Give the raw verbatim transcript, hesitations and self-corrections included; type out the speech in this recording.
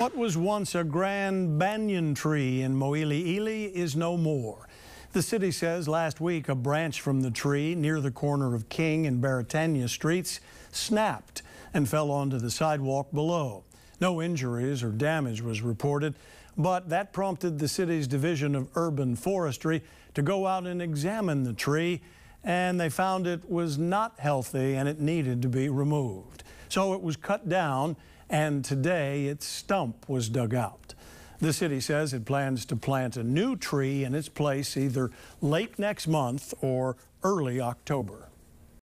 What was once a grand banyan tree in Mo'ili'ili is no more. The city says last week a branch from the tree near the corner of King and Beretania streets snapped and fell onto the sidewalk below. No injuries or damage was reported, but that prompted the city's Division of Urban Forestry to go out and examine the tree, and they found it was not healthy and it needed to be removed. So it was cut down, and today its stump was dug out. The city says it plans to plant a new tree in its place either late next month or early October.